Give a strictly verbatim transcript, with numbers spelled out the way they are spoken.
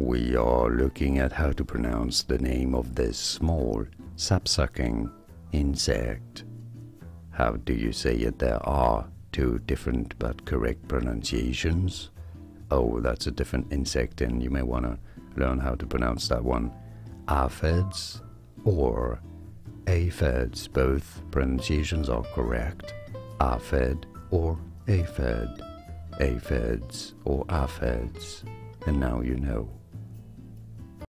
We are looking at how to pronounce the name of this small, sap-sucking insect. How do you say it? There are two different but correct pronunciations. Oh, that's a different insect, and you may want to learn how to pronounce that one. Aphids or aphids, both pronunciations are correct. Aphid or aphid. Aphids or aphids. And now you know.